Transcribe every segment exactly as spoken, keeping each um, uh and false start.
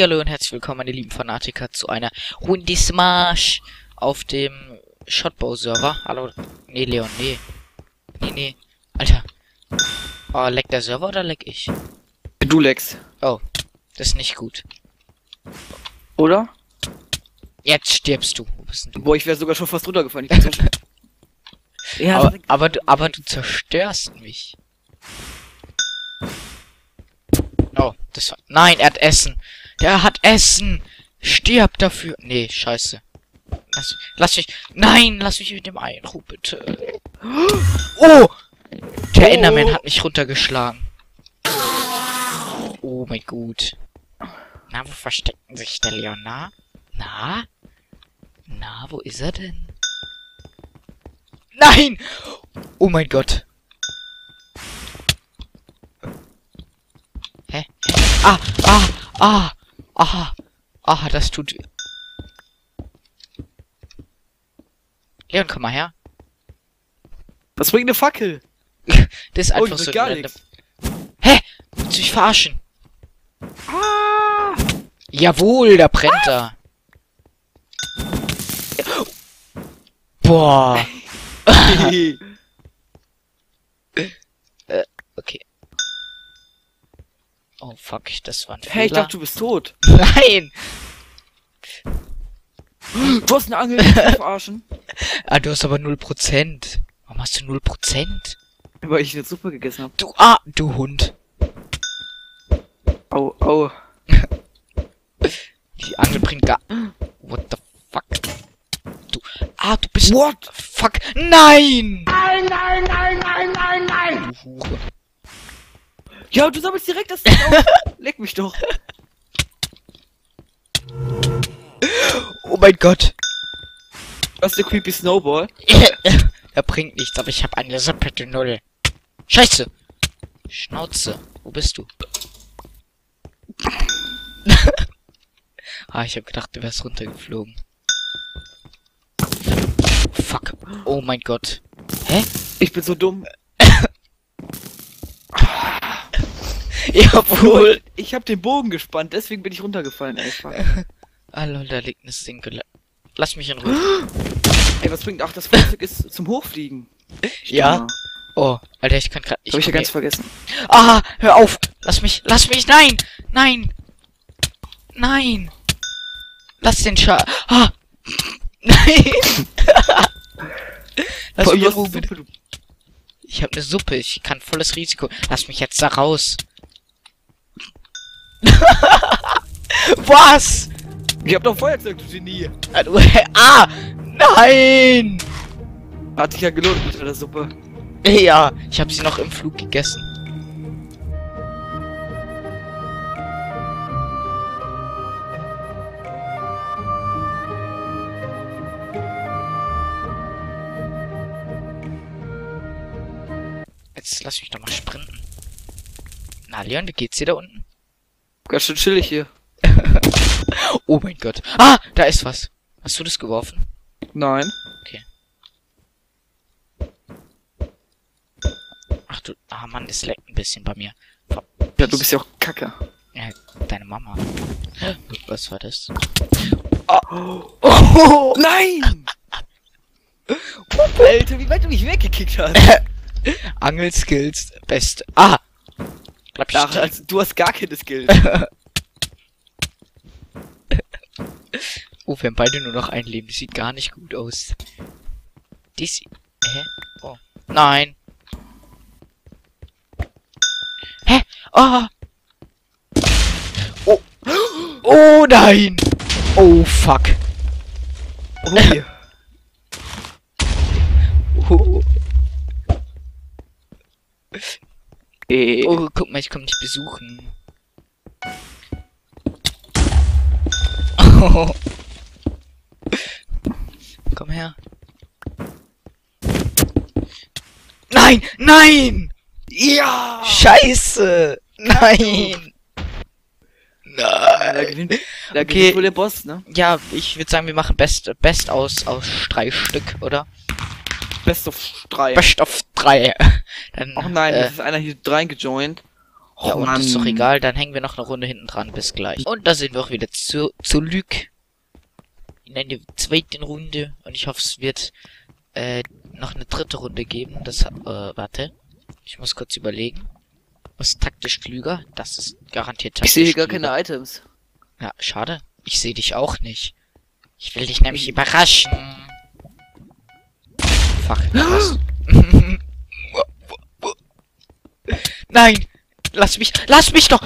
Hallo und herzlich willkommen, meine lieben Fanatiker, zu einer Runde Smash auf dem Shotbow-Server. Hallo. Nee, Leon, nee. Nee, nee. Alter. Oh, leckt der Server oder leck ich? Du leckst. Oh, das ist nicht gut. Oder? Jetzt stirbst du. Wo bist denn du? Boah, ich wäre sogar schon fast runtergefallen. Ich bin ja, aber, aber, du, aber du zerstörst mich. Oh, das war... Nein, er hat Essen. Der hat Essen. Stirb dafür. Nee, scheiße. Lass, lass mich... Nein, lass mich mit dem Ei in Ruhe, bitte. Oh! Der Enderman hat mich runtergeschlagen. Oh mein Gott. Na, wo verstecken sich der Leon? Na? Na? Na, wo ist er denn? Nein! Oh mein Gott. Hä? Ah! Ah! Ah! Aha! Aha, das tut... Leon, komm mal her. Was bringt eine Fackel? Das ist einfach oh, so gar nichts. Hä? Willst du mich verarschen? Ah. Jawohl, da brennt er. Ah. Boah. äh, okay. Oh fuck, das war ein Fehler. Hey, ich dachte, du bist tot. Nein. Du hast eine Angel, ich will verarschen. Ah, du hast aber null Prozent. Warum hast du null Prozent? Weil ich eine Suppe gegessen habe. Du, ah, du Hund. Au, au. Die Angel bringt gar... What the fuck? Du... Ah, du bist... What? Fuck. Nein! Nein, nein, nein, nein, nein, nein! Du Hure. Ja, du sammelst direkt das Ding auf. Leck mich doch. Oh mein Gott. Was ist der creepy Snowball? Er bringt nichts, aber ich habe eine Seppette Null. Scheiße! Schnauze, wo bist du? Ah, ich habe gedacht, du wärst runtergeflogen. Fuck. Oh mein Gott. Hä? Ich bin so dumm. Jawohl. Ich habe den Bogen gespannt, deswegen bin ich runtergefallen einfach. Hallo, da liegt eine Single. Lass mich in Ruhe. Ey, was bringt... Ach, das Flugzeug ist zum Hochfliegen. Ja. Mal. Oh, Alter, ich kann gerade... Ich habe ich ja ganz vergessen. Ah, hör auf. Lass mich, lass mich. Nein. Nein. Nein. Lass den Scha... Ah. Nein. Lass Boah, mich in Ruhe. Suppe, ich habe eine Suppe. Ich kann volles Risiko... Lass mich jetzt da raus. Was? Ich hab doch Feuerzeug, du Genie. Ah. Nein! Hat sich ja gelohnt mit der Suppe. Ja, ich habe sie noch im Flug gegessen. Jetzt lass mich doch mal sprinten. Na, Leon, wie geht's dir da unten? Ganz schön chillig hier. Oh mein Gott. Ah, da ist was. Hast du das geworfen? Nein. Okay. Ach du... Ah Mann, es leckt ein bisschen bei mir. Ja, du bist ja auch Kacke. Ja, deine Mama. Was war das? Oh, oh nein! Alter, wie weit du mich weggekickt hast. Angelskills, beste. Ah! Glaub ich. Ach, also, du hast gar keine Skills. Oh, wir haben beide nur noch ein Leben. Das sieht gar nicht gut aus. Dies... Hä? Oh. Nein. Hä? Oh. Oh. Oh nein. Oh, fuck. Oh, hier. Oh. Äh. Oh, guck mal, ich komm dich besuchen. Oh. Komm her. Nein! Nein! Ja! Scheiße! Nein! Nein! Da gewinnt, da okay. gewinnt wohl der Boss, ne? Ja, ich würde sagen, wir machen Best, Best aus, aus drei Stück, oder? Best of drei. Best of drei. Dann, oh nein, äh, das ist einer hier reingejoint. Oh, ja, und Mann. Ist doch egal, dann hängen wir noch eine Runde hinten dran, bis gleich. Und da sind wir auch wieder zu, zu Lüg in einer zweiten Runde. Und ich hoffe, es wird äh, noch eine dritte Runde geben. Das, äh, warte. Ich muss kurz überlegen. Was ist taktisch klüger? Das ist garantiert taktisch klüger. Ich sehe gar keine Items. Ja, schade. Ich sehe dich auch nicht. Ich will dich nämlich überraschen. Fuck. Was? Nein! Lass mich! Lass mich doch!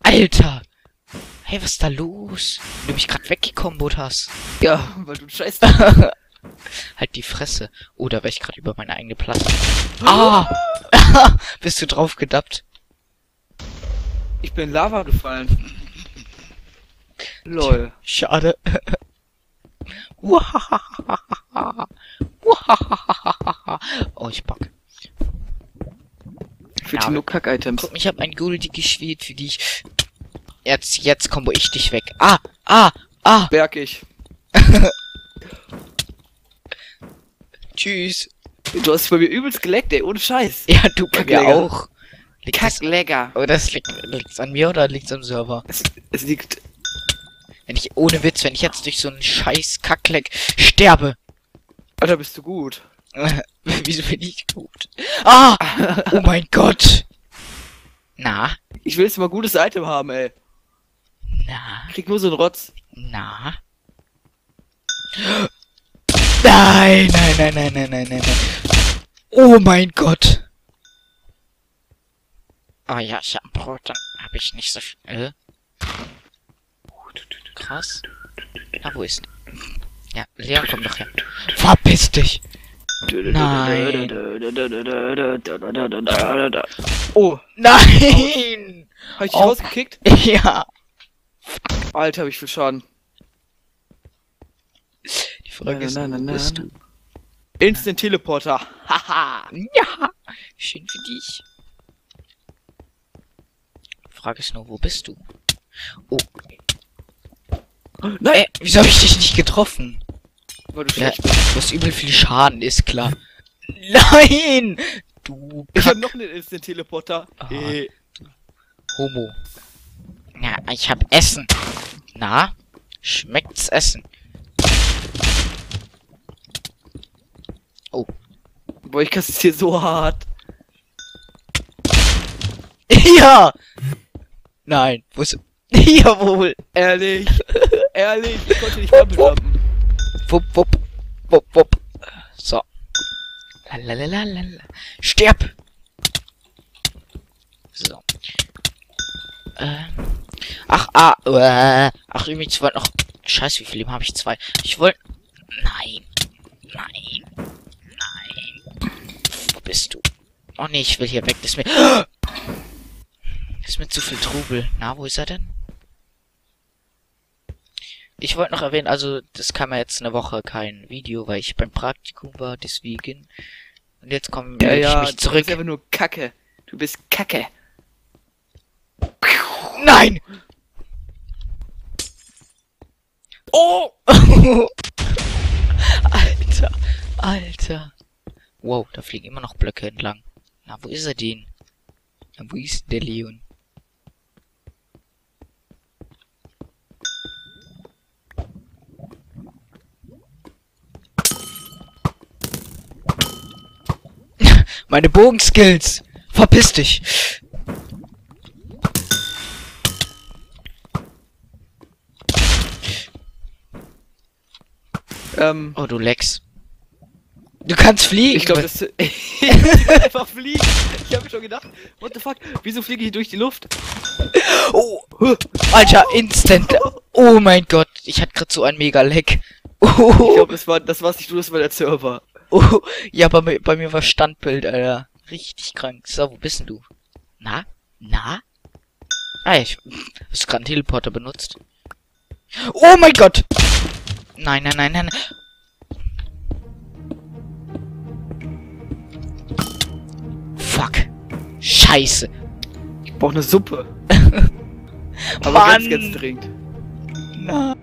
Alter! Hey, was ist da los? Du mich gerade weggekombot hast. Ja, weil du scheißt. Halt die Fresse. Oh, da wäre ich gerade über meine eigene Platte. Ah! Bist du drauf gedappt? Ich bin in Lava gefallen. Lol. Schade. Oh, ich pack. Für ja, die nur Kack-Items. Guck, ich habe ein Goldie geschwirrt, für die ich... Jetzt, jetzt kombo ich dich weg. Ah, ah, ah. Berg ich. Tschüss. Du hast bei mir übelst geleckt, ey, ohne Scheiß. Ja, du bei mir auch. Kacklecker. Oh, das liegt liegt's an mir oder liegt's am Server? Es, es liegt... Wenn ich, ohne Witz, wenn ich jetzt durch so einen scheiß Kackleck sterbe. Alter, bist du gut. Wieso bin ich gut? Ah! Oh mein Gott! Na? Ich will jetzt mal gutes Item haben, ey. Na? Krieg nur so einen Rotz. Na? Nein, nein, nein, nein, nein, nein, nein, nein. Oh mein Gott! Oh ja, ich hab ein Brot, dann hab ich nicht so viel... Äh? Krass. Na, wo ist denn? Ja, Leon, komm doch her. Verpiss dich! Nein! Oh! Nein! Hab ich dich oh. rausgekickt? Ja! Alter, hab ich viel Schaden. Die Frage ist, wo bist du? Instant Teleporter! Haha! Ja! Schön für dich. Die Frage ist nur, wo bist du? Oh! Nein! Äh, wieso habe ich dich nicht getroffen? Weil du ja, du hast übel viel Schaden, ist klar. Nein! Du Kack. Ich hab noch einen Instant Teleporter. Ah. Äh. Homo. Na, ich hab Essen. Na? Schmeckt's Essen? Oh. Boah, ich kassiere so hart. Ja! Nein, wo ist... Jawohl! Ehrlich! Ehrlich, ich konnte nicht abschlappen. Wupp, wupp, wupp, wupp. So. Lalalala. Sterb! So. Äh. Ach, ah, äh. Ach, übrigens, ich wollte noch... Scheiße, wie viel Leben habe ich? Zwei. Ich wollte... Nein. Nein. Nein. Wo bist du? Oh nee, ich will hier weg. Das ist mir... Das ist mir zu viel Trubel. Na, wo ist er denn? Ich wollte noch erwähnen, also das kam ja jetzt eine Woche kein Video, weil ich beim Praktikum war, deswegen. Und jetzt komme ja, ja, ich mich zurück. Du bist einfach nur Kacke. Du bist Kacke. Nein! Oh! Alter, Alter. Wow, da fliegen immer noch Blöcke entlang. Na, wo ist er denn? Na, wo ist der Leon? Meine Bogenskills! Verpiss dich! Ähm. Oh, du Lex. Du kannst fliegen! Ich glaube, das. Ich kann einfach fliegen! Ich habe schon gedacht, what the fuck? Wieso fliege ich durch die Luft? Oh! Alter, instant! Oh mein Gott! Ich hatte gerade so einen Mega-Lag. Oh. Ich glaube, das war, das war's nicht, du, das war der Server. Oh, ja, bei mir, bei mir war Standbild, Alter. Richtig krank. So, wo bist denn du? Na? Na? Ah, ich hast gerade einen Teleporter benutzt. Oh mein Gott! Nein, nein, nein, nein. Fuck. Scheiße. Ich brauch eine Suppe. Aber Mann. Ganz, ganz dringend. Na.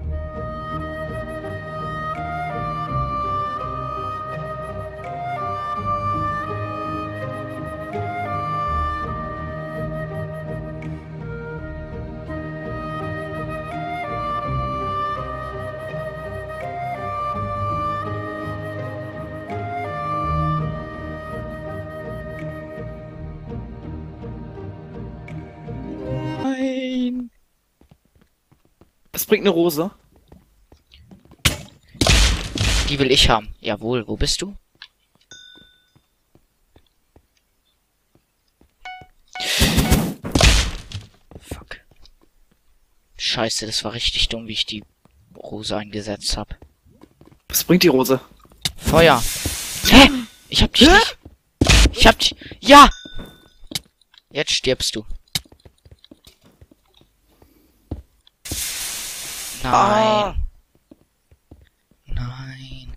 Was bringt eine Rose? Die will ich haben. Jawohl, wo bist du? Fuck. Scheiße, das war richtig dumm, wie ich die Rose eingesetzt habe. Was bringt die Rose? Feuer. Hä? Ich hab dich nicht. Ich hab dich... Ja! Jetzt stirbst du. Nein. Ah. Nein.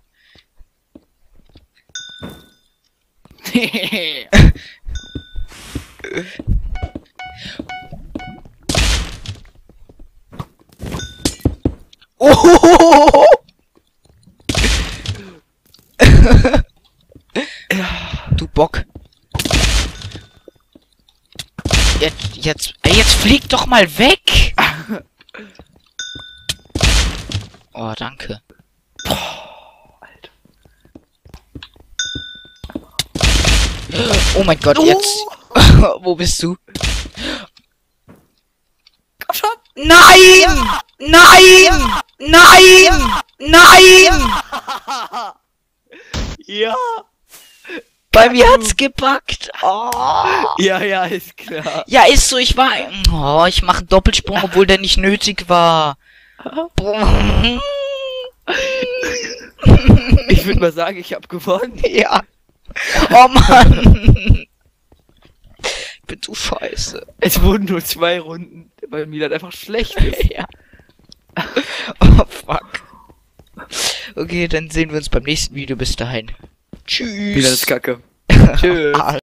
Oh! Du Bock. Jetzt, jetzt, jetzt flieg doch mal weg! Oh, danke. Boah, Alter. Oh mein Gott, oh. Jetzt. Wo bist du? Komm schon. Nein! Ja. Nein! Ja. Nein! Ja. Nein! Ja. Ja! Bei mir hat's gepackt! Oh. Ja, ja, ist klar. Ja, ist so, ich war... Oh, ich mache einen Doppelsprung, obwohl der nicht nötig war. Ich würde mal sagen, ich hab gewonnen. Ja. Oh Mann! Ich bin zu scheiße. Es wurden nur zwei Runden, weil Milad einfach schlecht ist. Ja. Oh fuck. Okay, dann sehen wir uns beim nächsten Video. Bis dahin. Tschüss. Wieder das Kacke. Tschüss.